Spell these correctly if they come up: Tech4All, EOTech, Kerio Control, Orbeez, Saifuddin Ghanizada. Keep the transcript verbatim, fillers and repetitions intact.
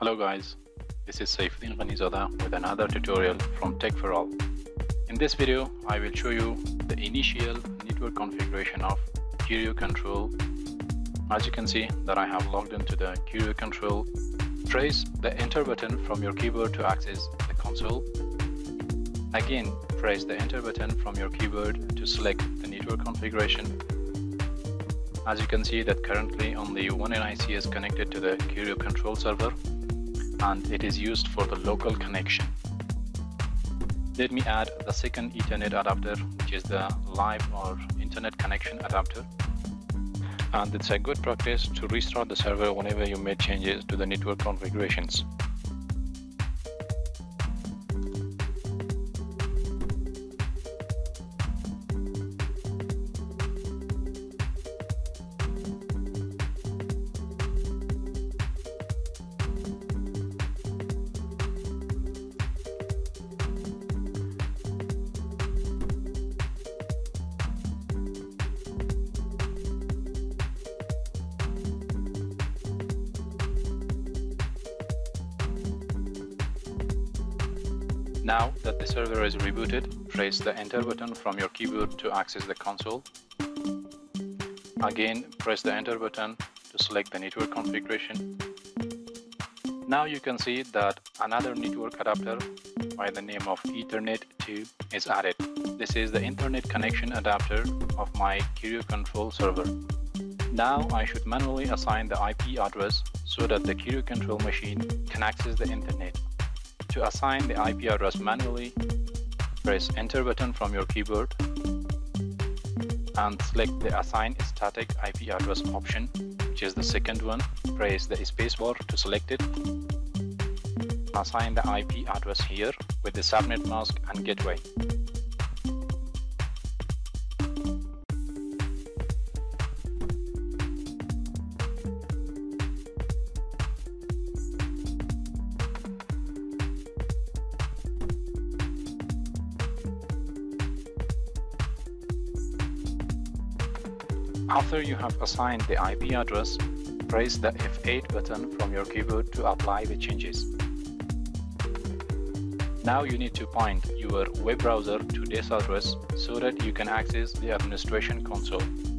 Hello guys, this is Saifuddin Ghanizada with another tutorial from Tech for all. In this video, I will show you the initial network configuration of Kerio Control. As you can see that I have logged into the Kerio Control. Press the enter button from your keyboard to access the console. Again, press the enter button from your keyboard to select the network configuration. As you can see that currently only one N I C is connected to the Kerio Control server, and it is used for the local connection. Let me add the second Ethernet adapter, which is the live or internet connection adapter. And it's a good practice to restart the server whenever you make changes to the network configurations. Now that the server is rebooted, press the enter button from your keyboard to access the console. Again, press the enter button to select the network configuration. Now you can see that another network adapter by the name of Ethernet two is added. This is the internet connection adapter of my Kerio Control server. Now I should manually assign the I P address so that the Kerio Control machine can access the internet. To assign the I P address manually, press enter button from your keyboard and select the assign static I P address option, which is the second one. Press the spacebar to select it. Assign the I P address here with the subnet mask and gateway. After you have assigned the I P address, press the F eight button from your keyboard to apply the changes. Now you need to point your web browser to this address so that you can access the administration console.